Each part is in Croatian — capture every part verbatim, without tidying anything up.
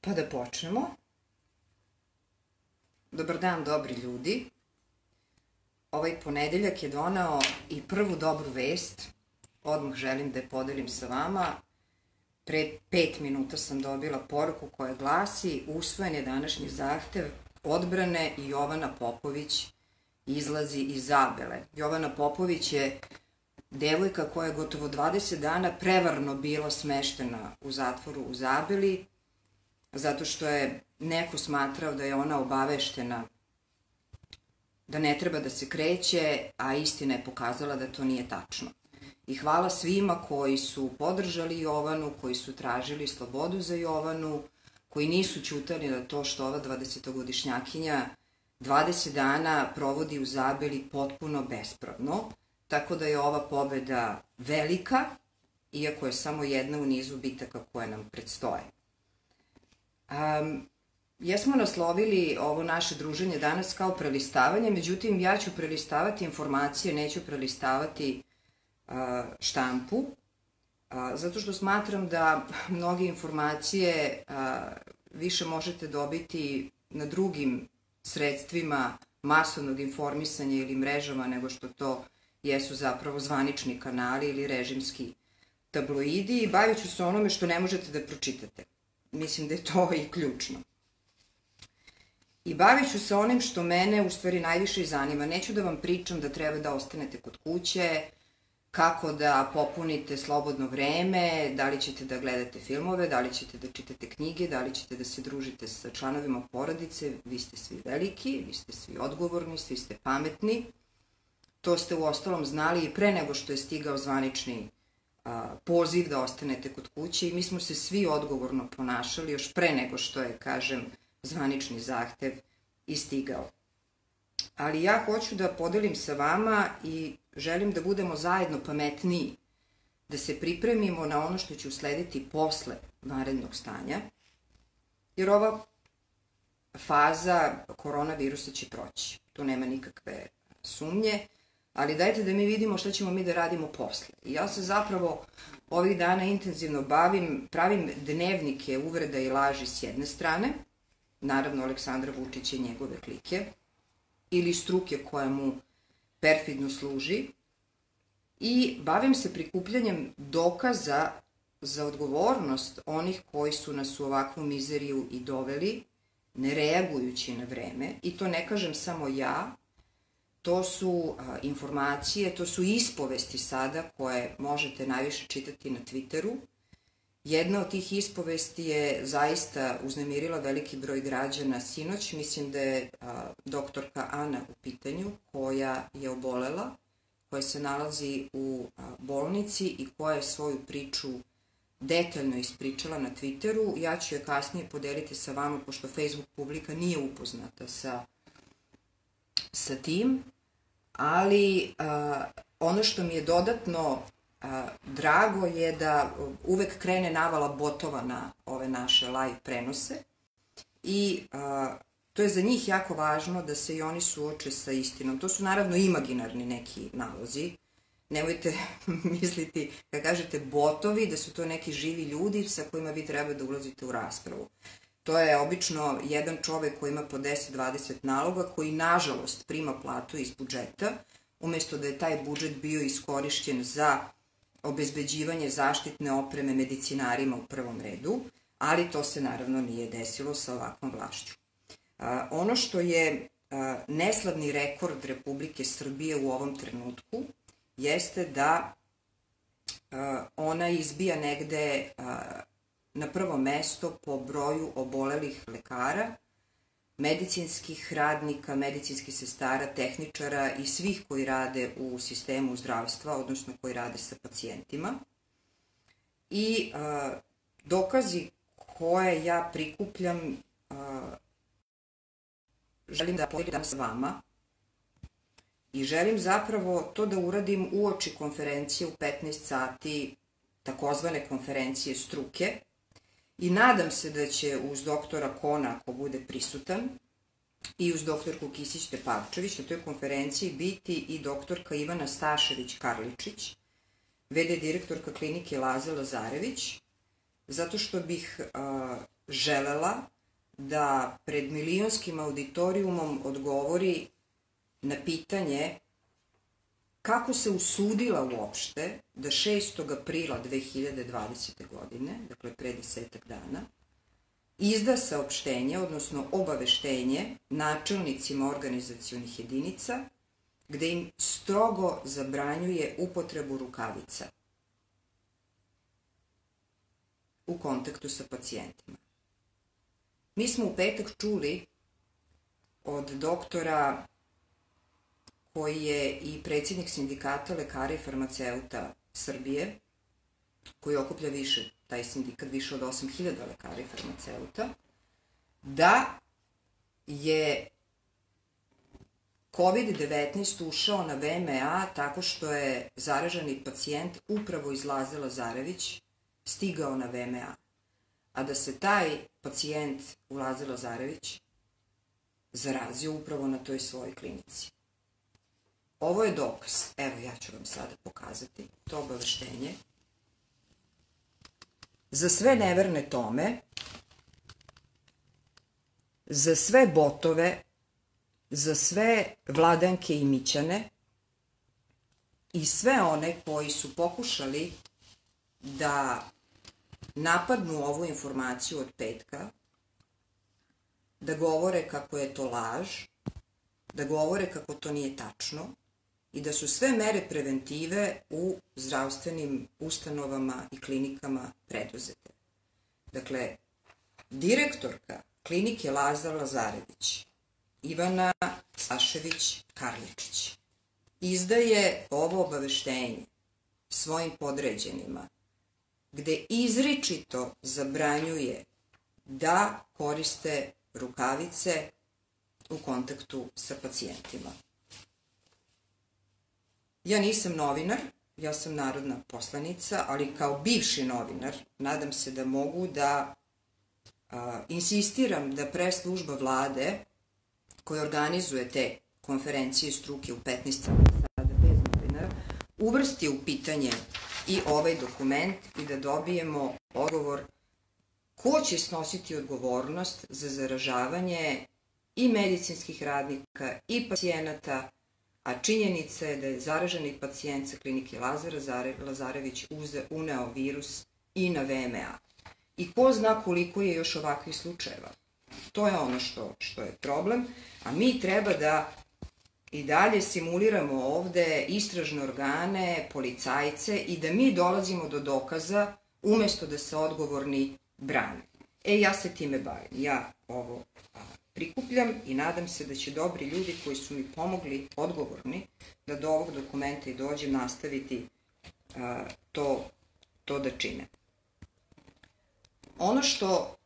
Pa da počnemo. Dobar dan, dobri ljudi. Ovaj ponedeljak je donao i prvu dobru vest. Odmah želim da je podelim sa vama. Pre pet minuta sam dobila poruku koja glasi: usvojen je današnji zahtev odbrane i Jovana Popović izlazi iz Zabele. Jovana Popović je devojka koja je gotovo dvadeset dana prevarno bila smeštena u zatvoru u Zabeli, zato što je neko smatrao da je ona obaveštena da ne treba da se kreće, a istina je pokazala da to nije tačno. I hvala svima koji su podržali Jovanu, koji su tražili slobodu za Jovanu, koji nisu ćutali na to što ova dvadesetogodišnjakinja dvadeset dana provodi u Zabeli potpuno bespravno. Tako da je ova pobeda velika, iako je samo jedna u nizu bitaka koje nam predstoje. Jesmo naslovili ovo naše druženje danas kao prelistavanje, međutim ja ću prelistavati informacije, neću prelistavati štampu, zato što smatram da mnoge informacije više možete dobiti na drugim sredstvima masovnog informisanja ili mrežama nego što to jesu zapravo zvanični kanali ili režimski tabloidi, i bavit ću se onome što ne možete da pročitate. Mislim da je to i ključno. I bavit ću se onim što mene u stvari najviše i zanima. Neću da vam pričam da treba da ostanete kod kuće, kako da popunite slobodno vreme, da li ćete da gledate filmove, da li ćete da čitate knjige, da li ćete da se družite sa članovima porodice. Vi ste svi veliki, vi ste svi odgovorni, svi ste pametni. To ste u ostalom znali i pre nego što je stigao zvanični poziv da ostanete kod kuće, i mi smo se svi odgovorno ponašali još pre nego što je, kažem, zvanični zahtev i stigao. Ali ja hoću da podelim sa vama i želim da budemo zajedno pametniji, da se pripremimo na ono što će uslediti posle vanrednog stanja, jer ova faza koronavirusa će proći. Tu nema nikakve sumnje. Ali dajte da mi vidimo šta ćemo mi da radimo posle. I ja se zapravo ovih dana intenzivno bavim, pravim dnevnike uvreda i laži s jedne strane, naravno Aleksandra Vučića i njegove klike, ili struke koja mu perfidno služi, i bavim se prikupljanjem dokaza za odgovornost onih koji su nas u ovakvu mizeriju i doveli, ne reagujući na vreme, i to ne kažem samo ja. To su informacije, to su ispovesti sada koje možete najviše čitati na Twitteru. Jedna od tih ispovesti je zaista uznemirila veliki broj građana sinoć. Mislim da je doktorka Ana u pitanju, koja je obolela, koja se nalazi u bolnici i koja je svoju priču detaljno ispričala na Twitteru. Ja ću je kasnije podeliti sa vama, pošto Facebook publika nije upoznata sa sa tim, ali ono što mi je dodatno drago je da uvek krene navala botova na ove naše live prenose, i to je za njih jako važno da se i oni suoče sa istinom. To su naravno imaginarni neki nalozi, nemojte misliti kad kažete botovi da su to neki živi ljudi sa kojima vi treba da ulazite u raspravu. To je obično jedan čovek koji ima po deset do dvadeset naloga, koji nažalost prima platu iz budžeta, umesto da je taj budžet bio iskorišćen za obezbeđivanje zaštitne opreme medicinarima u prvom redu, ali to se naravno nije desilo sa ovakvom vlašću. Ono što je neslavni rekord Republike Srbije u ovom trenutku jeste da ona izbija negde na prvo mesto po broju obolelih lekara, medicinskih radnika, medicinskih sestara, tehničara i svih koji rade u sistemu zdravstva, odnosno koji rade sa pacijentima. I dokazi koje ja prikupljam želim da podelim sa vama, i želim zapravo to da uradim uoči konferencije u petnaest sati, takozvane konferencije struke. I nadam se da će uz doktora Kona, ako bude prisutan, i uz doktorku Kisić-Tepalčević na toj konferenciji biti i doktorka Ivana Stašević-Karličić, v d direktorka klinike Laza Lazarević, zato što bih želela da pred milionskim auditorijumom odgovori na pitanje kako se usudila uopšte da šestog aprila dve hiljade dvadesete godine, dakle pre desetak dana, izda saopštenje, odnosno obaveštenje načelnicima organizacionih jedinica, gde im strogo zabranjuje upotrebu rukavica u kontaktu sa pacijentima. Mi smo u petak čuli od doktora koji je i predsjednik sindikata lekara i farmaceuta Srbije, koji okuplja više, taj sindikat više od osam hiljada lekara i farmaceuta, da je kovid devetnaest ušao na V M A tako što je zaraženi pacijent upravo iz Laze Lazarević stigao na V M A, a da se taj pacijent u Lazi Lazarević zarazio upravo na toj svojoj klinici. Ovo je dokaz. Evo, ja ću vam sada pokazati to obaveštenje. Za sve neverne tome, za sve botove, za sve Vladanke i Mićane i sve one koji su pokušali da napadnu ovu informaciju od petka, da govore kako je to laž, da govore kako to nije tačno i da su sve mere preventive u zdravstvenim ustanovama i klinikama preduzete. Dakle, direktorka klinike Laza Lazarević, Ivana Stašević-Karličić, izdaje ovo obaveštenje svojim podređenima, gde izričito zabranjuje da koriste rukavice u kontaktu sa pacijentima. Ja nisam novinar, ja sam narodna poslanica, ali kao bivši novinar nadam se da mogu da insistiram da preslužba vlade koja organizuje te konferencije struke u petnaest sada bez novinara uvrsti u pitanje i ovaj dokument i da dobijemo odgovor ko će snositi odgovornost za zaražavanje i medicinskih radnika i pacijenata, a činjenica je da je zaraženi pacijent sa klinike Laza Lazarević uneo virus i na V M A. I ko zna koliko je još ovakvih slučajeva. To je ono što je problem, a mi treba da i dalje simuliramo ovde istražne organe, policajce i da mi dolazimo do dokaza umesto da se odgovorni brane. E, ja se time bavim. Ja ovo prikupljam i nadam se da će dobri ljudi koji su mi pomogli, odgovorni, da do ovog dokumenta i dođem nastaviti to da čine. Ono što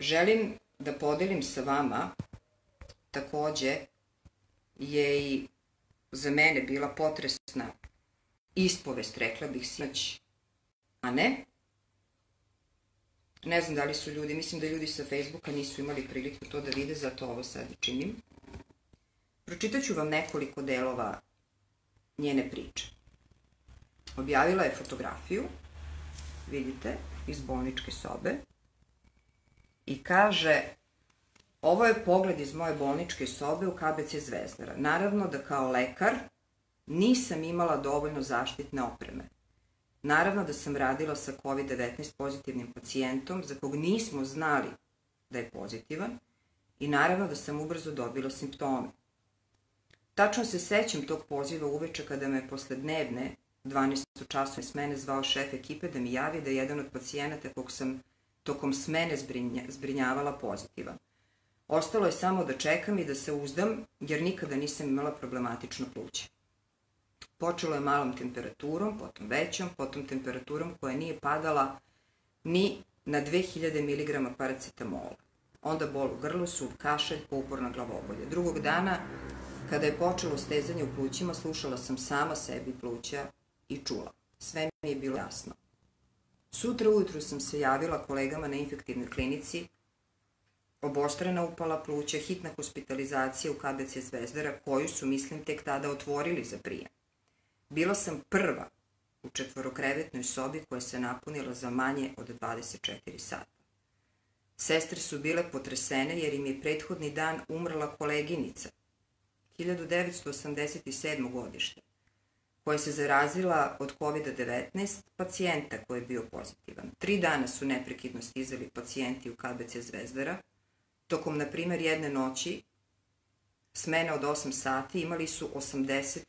želim da podelim sa vama takođe je i za mene bila potresna ispovest, rekla bih sinoć, a ne? Ne znam da li su ljudi, mislim da ljudi sa Facebooka nisu imali priliku to da vide, zato ovo sad činim. Pročitaću vam nekoliko delova njene priče. Objavila je fotografiju, vidite, iz bolničke sobe i kaže: ovo je pogled iz moje bolničke sobe u K B C Zvezdara. Naravno da kao lekar nisam imala dovoljno zaštitne opreme. Naravno da sam radila sa kovid devetnaest pozitivnim pacijentom za kog nismo znali da je pozitivan i naravno da sam ubrzo dobila simptome. Tačno se sećam tog poziva uveče kada me posle dnevne dvanaestočasovne smene zvao šef ekipe da mi javi da je jedan od pacijenata kog sam tokom smene zbrinjavala pozitivan. Ostalo je samo da čekam i da se uzdam, jer nikada nisam imala problematično pluće. Počelo je malom temperaturom, potom većom, potom temperaturom koja nije padala ni na dve hiljade miligrama paracetamola. Onda bol u grlu, suv kašalj, pouporna glavobolja. Drugog dana, kada je počelo stezanje u plućima, slušala sam sama sebi pluća i čula. Sve mi je bilo jasno. Sutra ujutru sam se javila kolegama na infektivnoj klinici, obostrana upala pluća, hitna hospitalizacija u K B C Zvezdara, koju su, mislim, tek tada otvorili za prijem. Bila sam prva u četvorokrevetnoj sobi koja se napunila za manje od dvadeset četiri sata. Sestre su bile potresene jer im je prethodni dan umrla koleginica, hiljadu devetsto osamdeset sedme. godište, koja se zarazila od kovid devetnaest pacijenta koji je bio pozitivan. Tri dana su neprekidno stizali pacijenti u K B C Zvezdara. Tokom, na primer, jedne noći, smena od osam sati, imali su osamdeset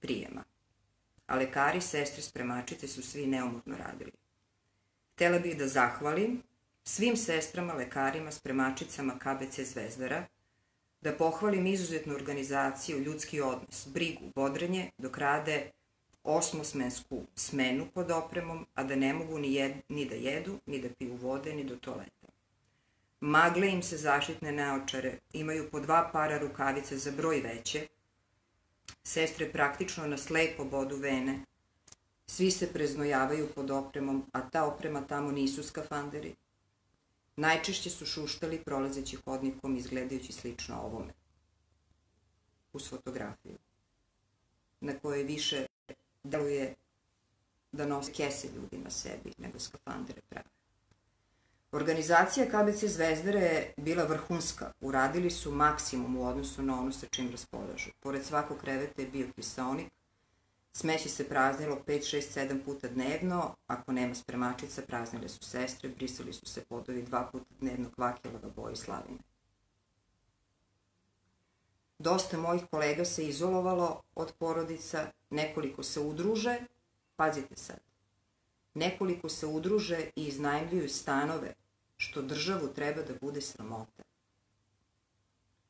prijema. A lekari, sestre, spremačice su svi neumorno radili. Htela bih da zahvalim svim sestrama, lekarima, spremačicama K B C Zvezdara, da pohvalim izuzetnu organizaciju, ljudski odnos, brigu, bodrenje, dok rade osmosmensku smenu pod opremom, a da ne mogu ni da jedu, ni da piju vode, ni do toaleta. Magle im se zaštitne naočare, imaju po dva para rukavice za broj veće, sestre praktično na slepo bodu vene, svi se preznojavaju pod opremom, a ta oprema tamo nisu skafanderi. Najčešće su šuštali prolazeći hodnikom izgledajući slično ovome, uz fotografiju, na kojoj više deluje da nose kese ljudi na sebi nego skafandere prave. Organizacija K B C Zvezdara je bila vrhunska, uradili su maksimum u odnosu na ono sa čim raspolažu. Pored svakog kreveta je bio kisaonik, smeće se praznilo pet, šest, sedam puta dnevno, ako nema spremačica, praznile su sestre, brisali su se podovi dva puta dnevno kvakilova boja i slavine. Dosta mojih kolega se izolovalo od porodica, nekoliko se udruže, pazite sad, nekoliko se udruže i iznajmljuju stanove, što državu treba da bude sramota.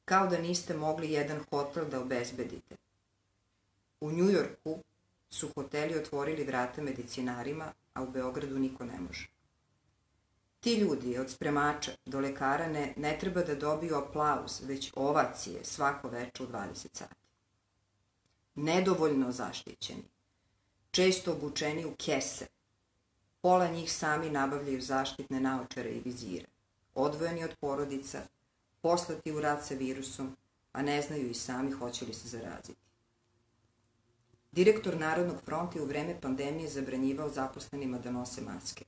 Kao da niste mogli jedan hotel da obezbedite. U Njujorku su hoteli otvorili vrata medicinarima, a u Beogradu niko ne može. Ti ljudi od spremača do lekara ne treba da dobiju aplauz, već ovacije svako večer u dvadeset sati. Nedovoljno zaštićeni, često obučeni u kese, pola njih sami nabavljaju zaštitne naočare i vizire, odvojeni od porodica, poslati u rad sa virusom, a ne znaju i sami hoće li se zaraziti. Direktor Narodnog fronta je u vreme pandemije zabranjivao zaposlenima da nose maske.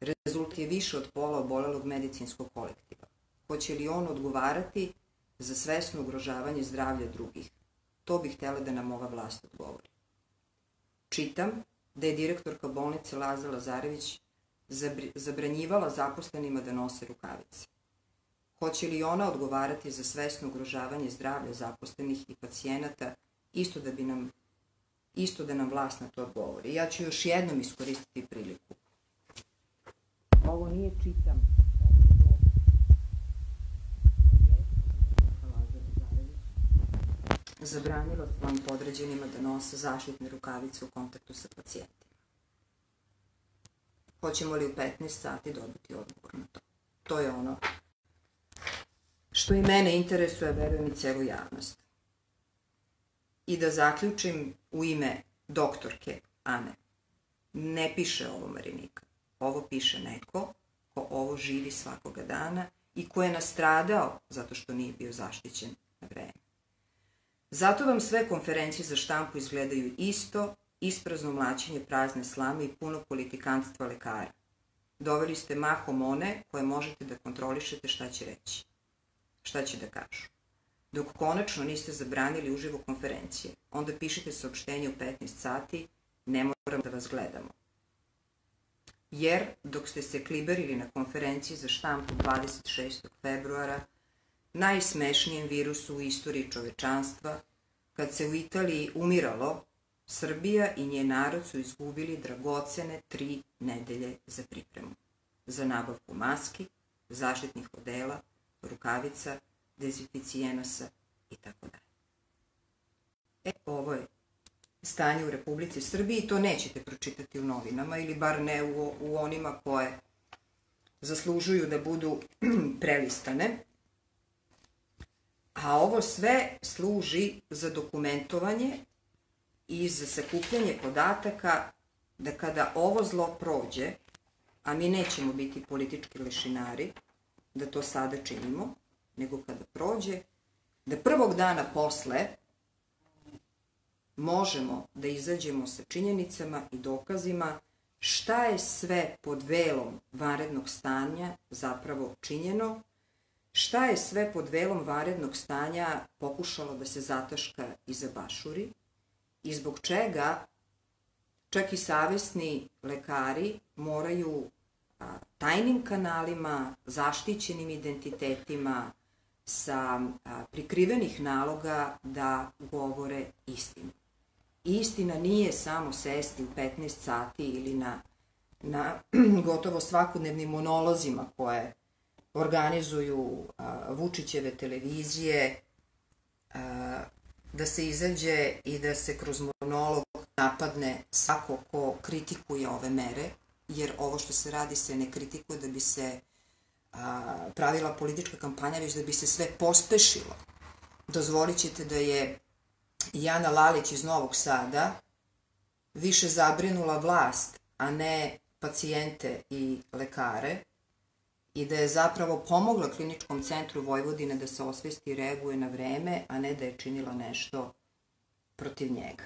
Rezultat je više od pola obolelog medicinskog kolektiva. Hoće li on odgovarati za svesno ugrožavanje zdravlja drugih? To bih htela da nam ova vlast odgovori. Čitam da je direktorka bolnice Laza Lazarević zabranjivala zaposlenima da nose rukavice. Hoće li ona odgovarati za svesno ugrožavanje zdravlja zaposlenih i pacijenata, isto da bi nam isto da nam vlast na to odgovori. Ja ću još jednom iskoristiti priliku. Ovo nije čitam. Zabranila svojim podređenima da nose zaštitne rukavice u kontaktu sa pacijentima. Hoćemo li u petnaest sati dobiti odgovor na to? To je ono što i mene interesuje, verujem i celu javnost. I da zaključim u ime doktorke Ane. Ne piše ovo Marinika. Ovo piše neko ko ovo živi svakoga dana i ko je nastradao zato što nije bio zaštićen na vreme. Zato vam sve konferencije za štampu izgledaju isto, isprazno mlaćenje prazne slame i puno politikanstva lekara. Doveli ste mahom one koje možete da kontrolišete šta će reći, šta će da kažu. Dok konačno niste zabranili uživo konferencije, onda pišite saopštenje u petnaest sati, ne moram da vas gledamo. Jer, dok ste se kliberili na konferenciji za štampu dvadeset šestog februara, najsmešnijem virusu u istoriji čovečanstva, kad se u Italiji umiralo, Srbija i njen narod su izgubili dragocene tri nedelje za pripremu, za nabavku maski, zaštitnih odela, rukavica, dezinficijenasa i tako dalje. E, ovo je stanje u Republici Srbiji i to nećete pročitati u novinama ili bar ne u onima koje zaslužuju da budu prelistane. A ovo sve služi za dokumentovanje i za sakupljanje podataka da kada ovo zlo prođe, a mi nećemo biti politički lešinari, da to sada činimo, nego kada prođe, da prvog dana posle možemo da izađemo sa činjenicama i dokazima šta je sve pod velom vanrednog stanja zapravo činjeno, šta je sve pod velom vanrednog stanja pokušalo da se zataška i zabašuri i zbog čega čak i savesni lekari moraju tajnim kanalima, zaštićenim identitetima, sa prikrivenih naloga da govore istinu. Istina nije samo sesti u petnaest sati ili na gotovo svakodnevnim monolozima koje organizuju Vučićeve televizije, da se izađe i da se kroz monolog napadne svako ko kritikuje ove mere, jer ovo što se radi se ne kritikuje da bi se pravila politička kampanja, već da bi se sve pospešilo. Dozvolit ćete da je Jana Lalić iz Novog Sada više zabrinula vlast, a ne pacijente i lekare, i da je zapravo pomogla Kliničkom centru Vojvodine da se osvesti i reaguje na vreme, a ne da je činila nešto protiv njega.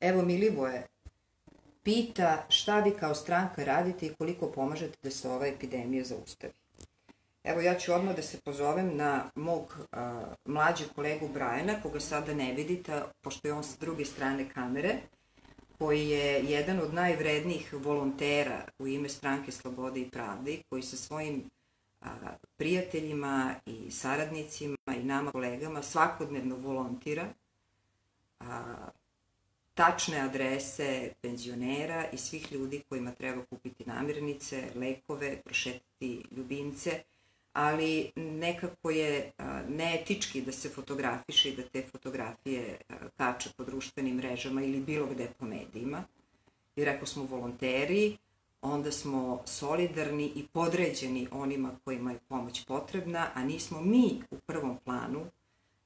Evo, Milivoje pita šta vi kao stranka radite i koliko pomažete da se ova epidemija zaustavi. Evo, ja ću odmah da se pozovem na mog mlađeg kolegu Brajana, koga sada ne vidite, pošto je on sa druge strane kamere, koji je jedan od najvrednijih volontera u ime Stranke Slobode i Pravde, koji sa svojim prijateljima i saradnicima i nama kolegama svakodnevno volontira tačne adrese penzionera i svih ljudi kojima treba kupiti namirnice, lekove, prošetiti ljubimce, ali nekako je neetički da se fotografiše i da te fotografije kače po društvenim mrežama ili bilo gde po medijima. Jer ako smo volonteri, onda smo solidarni i podređeni onima kojima je pomoć potrebna, a nismo mi u prvom planu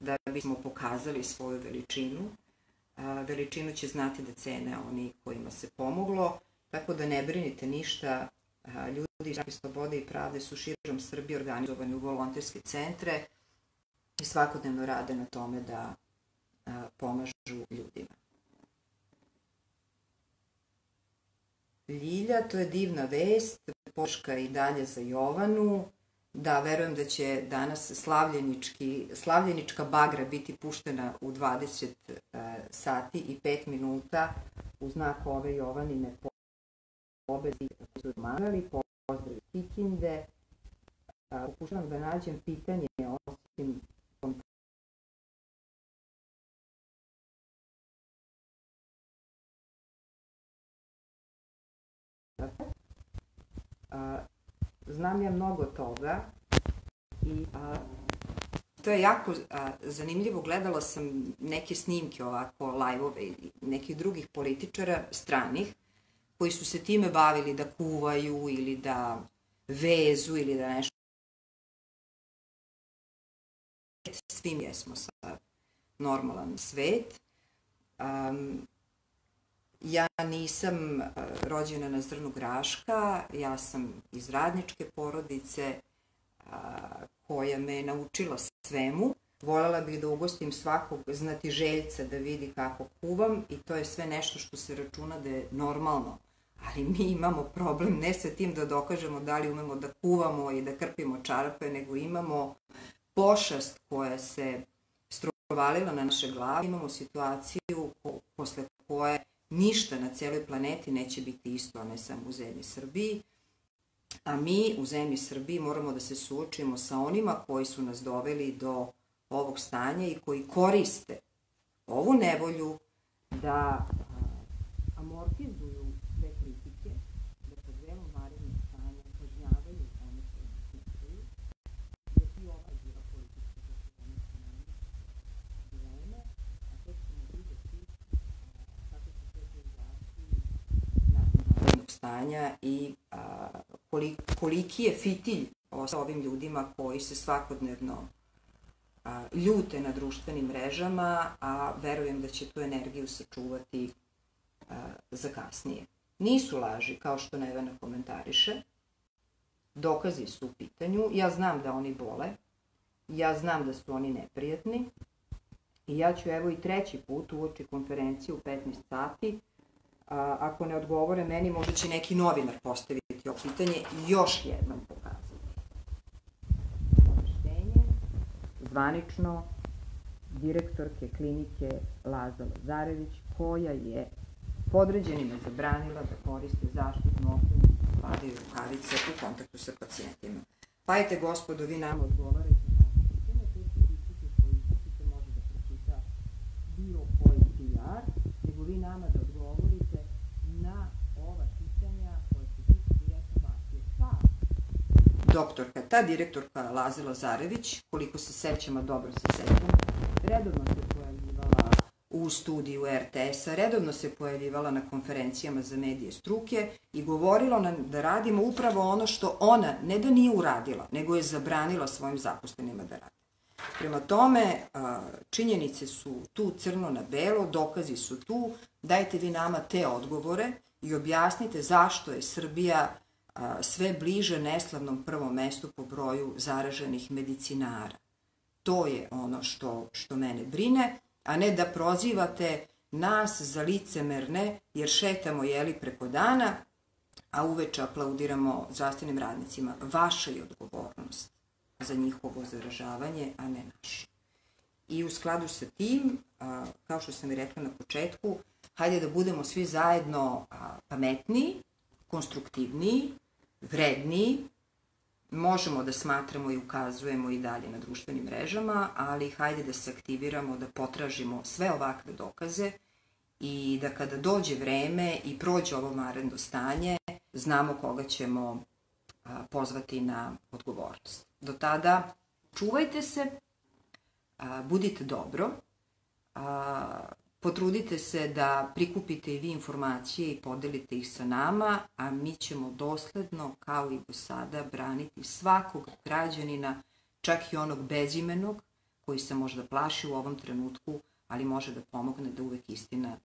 da bismo pokazali svoju veličinu. Veličinu će znati da cene oni kojima se pomoglo, tako da ne brinite ništa. Ljudi iz Stranke Slobode i Pravde su širom Srbije organizovani u volonterske centre i svakodnevno rade na tome da pomažu ljudima. Ljilja, to je divna vest, podrška i dalje za Jovanu. Da, verujem da će danas Slavljenička bagra biti puštena u dvadeset sati i pet minuta u znak ove Jovanine pobedi koji su odmagali. Pozdrav Kikinde. Pokušavam da nađem pitanje osim kontakta. Znam ja mnogo toga i to je jako zanimljivo. Gledala sam neke snimke ovako, live-ove ili nekih drugih političara stranih koji su se time bavili da kuvaju ili da vezu ili da nešto. Svi mi jesmo sad normalan svet. Ja nisam rođena na zrnu graška, ja sam iz radničke porodice koja me naučila svemu. Voljela bih da ugostim svakog znatiželjca da vidi kako kuvam i to je sve nešto što se računa da je normalno. Ali mi imamo problem ne sa tim da dokažemo da li umemo da kuvamo i da krpimo čarape, nego imamo pošast koja se strovalila na naše glave. Imamo situaciju posle koje ništa na celoj planeti neće biti isto, a ne samo u zemlji Srbiji. A mi u zemlji Srbiji moramo da se suočimo sa onima koji su nas doveli do ovog stanja i koji koriste ovu nevolju da amortizuju sve kritike, da pod velom vanrednog stanja kažnjavaju one koji nas kritizuju, jer i ova bila politička dilema, a tek ćemo vidjeti kako se sve izvlači nakon vanrednog stanja i koliki je fitilj sa ovim ljudima koji se svakodnevno ljute na društvenim mrežama, a verujem da će tu energiju sačuvati za kasnije. Nisu laži, kao što Nevena komentariše. Dokazi su u pitanju. Ja znam da oni bole. Ja znam da su oni neprijatni. I ja ću evo i treći put uoči konferencije u petnaest sati, ako ne odgovore meni, možda će neki novinar postaviti ovo pitanje i još jednom pokazati. Obaveštenje zvanično direktorke klinike Laza Lazarević, koja je podređenima zabranila da koriste zaštitnu opremu, vade i rukavice u kontaktu sa pacijentima. Pa ajte, gospodo, vi nam odgovarajte. Bio koji P R, nego vi nama da odgovorite na ova pitanja koja se tiče direktno vas. Ta doktorka, ta direktorka Laza Lazarević, koliko se sećam, a dobro se sećam, redovno se pojavljivala u studiju R T S-a, redovno se pojavljivala na konferencijama za medije struke i govorila nam da radimo upravo ono što ona ne da nije uradila, nego je zabranila svojim zaposlenima da radi. Prema tome, činjenice su tu crno na belo, dokazi su tu, dajte vi nama te odgovore i objasnite zašto je Srbija sve bliže neslavnom prvom mestu po broju zaraženih medicinara. To je ono što mene brine, a ne da prozivate nas za licemerne, jer šetamo jeli preko dana, a uveče aplaudiramo zdravstvenim radnicima. Vaša je odgovornost za njihovo zaražavanje, a ne naše. I u skladu sa tim, kao što sam i rekla na početku, hajde da budemo svi zajedno pametniji, konstruktivniji, vredniji. Možemo da smatramo i ukazujemo i dalje na društvenim mrežama, ali hajde da se aktiviramo, da potražimo sve ovakve dokaze i da kada dođe vreme i prođe ovo vanredno stanje, znamo koga ćemo pozvati na odgovornost. Do tada čuvajte se, budite dobro, potrudite se da prikupite i vi informacije i podelite ih sa nama, a mi ćemo dosledno, kao i do sada, braniti svakog građanina, čak i onog bezimenog, koji se možda plaši u ovom trenutku, ali može da pomogne da uvek istina